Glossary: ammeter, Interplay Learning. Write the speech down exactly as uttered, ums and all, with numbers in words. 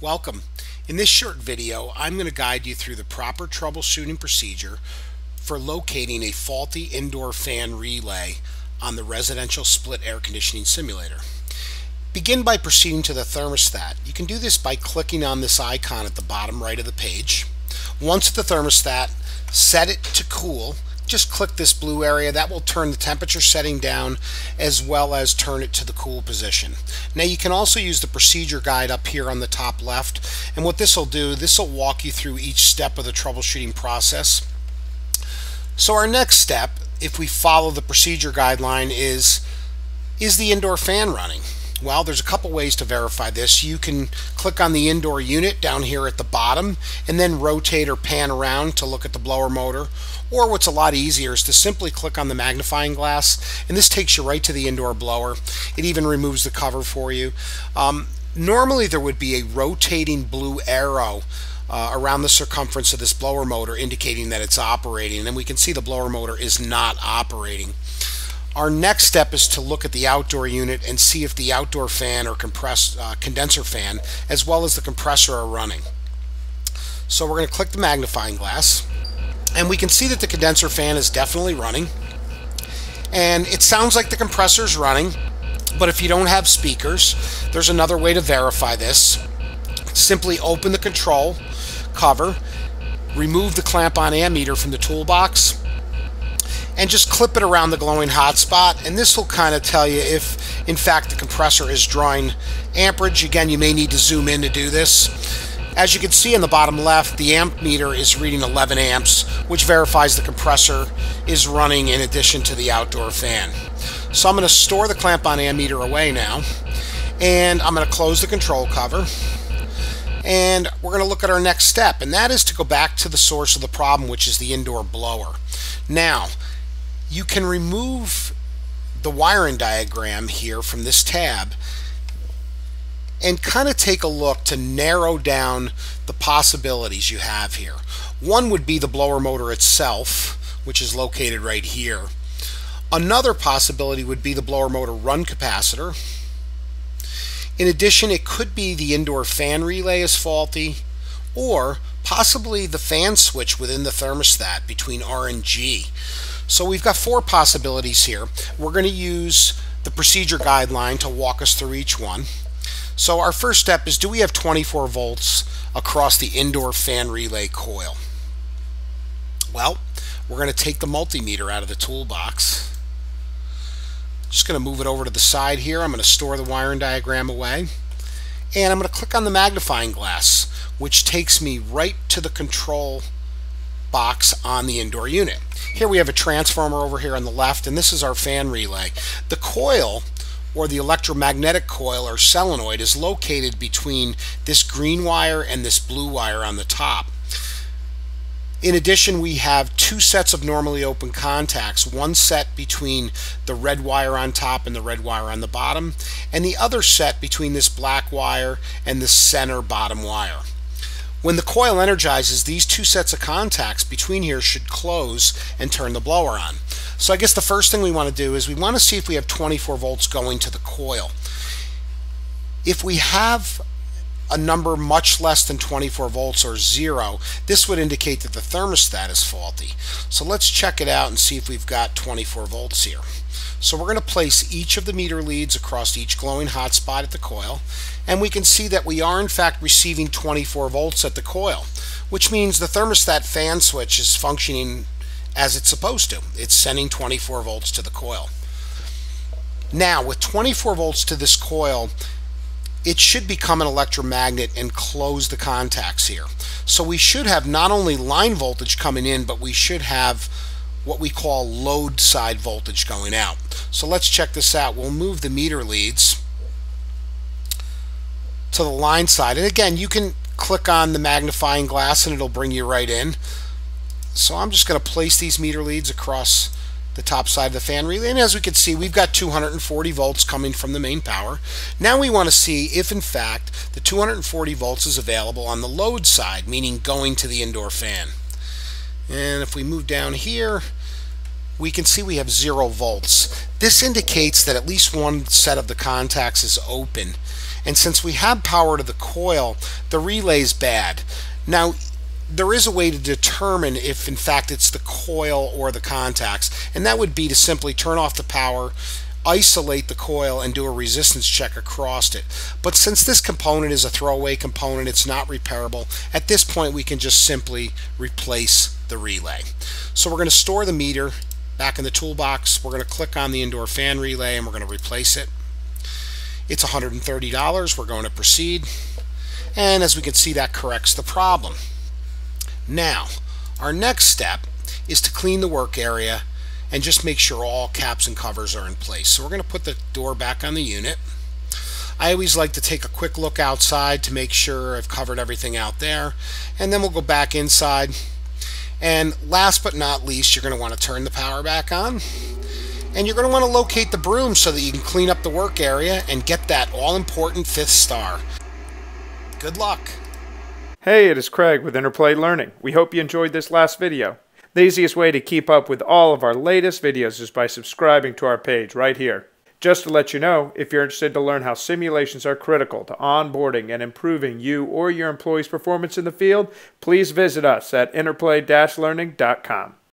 Welcome. In this short video, I'm going to guide you through the proper troubleshooting procedure for locating a faulty indoor fan relay on the residential split air conditioning simulator. Begin by proceeding to the thermostat. You can do this by clicking on this icon at the bottom right of the page. Once at the thermostat, set it to cool. Just click this blue area. That will turn the temperature setting down as well as turn it to the cool position. Now you can also use the procedure guide up here on the top left, and what this will do, this will walk you through each step of the troubleshooting process. So our next step, if we follow the procedure guideline, is is the indoor fan running? Well, there's a couple ways to verify this. You can click on the indoor unit down here at the bottom and then rotate or pan around to look at the blower motor. Or what's a lot easier is to simply click on the magnifying glass, and this takes you right to the indoor blower. It even removes the cover for you. Um, normally there would be a rotating blue arrow Uh, around the circumference of this blower motor indicating that it's operating, and we can see the blower motor is not operating. Our next step is to look at the outdoor unit and see if the outdoor fan or compress, uh, condenser fan as well as the compressor are running. So we're going to click the magnifying glass, and we can see that the condenser fan is definitely running, and it sounds like the compressor is running. But if you don't have speakers, there's another way to verify this. Simply open the control cover, remove the clamp on ammeter from the toolbox, and just clip it around the glowing hotspot, and this will kind of tell you if in fact the compressor is drawing amperage. Again, you may need to zoom in to do this. As you can see in the bottom left, the amp meter is reading eleven amps, which verifies the compressor is running in addition to the outdoor fan. So I'm going to store the clamp on ammeter away now, and I'm going to close the control cover. And we're going to look at our next step, and that is to go back to the source of the problem, which is the indoor blower. Now, you can remove the wiring diagram here from this tab and kind of take a look to narrow down the possibilities you have here. One would be the blower motor itself, which is located right here. Another possibility would be the blower motor run capacitor. In addition, it could be the indoor fan relay is faulty, or possibly the fan switch within the thermostat between R and G. So we've got four possibilities here. We're going to use the procedure guideline to walk us through each one. So our first step is, do we have twenty-four volts across the indoor fan relay coil? Well, we're going to take the multimeter out of the toolbox. Just going to move it over to the side here. I'm going to store the wiring diagram away, and I'm going to click on the magnifying glass, which takes me right to the control box on the indoor unit. Here we have a transformer over here on the left, and this is our fan relay. The coil, or the electromagnetic coil or solenoid, is located between this green wire and this blue wire on the top. In addition, we have two sets of normally open contacts, one set between the red wire on top and the red wire on the bottom, and the other set between this black wire and the center bottom wire. When the coil energizes, these two sets of contacts between here should close and turn the blower on. So I guess the first thing we want to do is we want to see if we have twenty-four volts going to the coil. If we have a number much less than twenty-four volts or zero, this would indicate that the thermostat is faulty. So let's check it out and see if we've got twenty-four volts here. So we're going to place each of the meter leads across each glowing hot spot at the coil, and we can see that we are in fact receiving twenty-four volts at the coil, which means the thermostat fan switch is functioning as it's supposed to. It's sending twenty-four volts to the coil. Now, with twenty-four volts to this coil, it should become an electromagnet and close the contacts here. So we should have not only line voltage coming in, but we should have what we call load side voltage going out. So let's check this out. We'll move the meter leads to the line side. And again, you can click on the magnifying glass and it'll bring you right in. So I'm just going to place these meter leads across the top side of the fan relay, and as we can see, we've got two hundred forty volts coming from the main power. Now we want to see if in fact the two hundred forty volts is available on the load side, meaning going to the indoor fan. And if we move down here, we can see we have zero volts. This indicates that at least one set of the contacts is open, And since we have power to the coil, the relay's bad. Now, there is a way to determine if in fact it's the coil or the contacts, and that would be to simply turn off the power, isolate the coil, and do a resistance check across it. But since this component is a throwaway component, it's not repairable. At this point, we can just simply replace the relay. So we're going to store the meter back in the toolbox. We're going to click on the indoor fan relay, and we're going to replace it. It's one hundred thirty dollars. We're going to proceed. And as we can see, that corrects the problem. Now, our next step is to clean the work area and just make sure all caps and covers are in place. So we're going to put the door back on the unit. I always like to take a quick look outside to make sure I've covered everything out there. And then we'll go back inside. And last but not least, you're going to want to turn the power back on. And you're going to want to locate the broom so that you can clean up the work area and get that all-important fifth star. Good luck. Hey, it is Craig with Interplay Learning. We hope you enjoyed this last video. The easiest way to keep up with all of our latest videos is by subscribing to our page right here. Just to let you know, if you're interested to learn how simulations are critical to onboarding and improving you or your employees' performance in the field, please visit us at interplay learning dot com.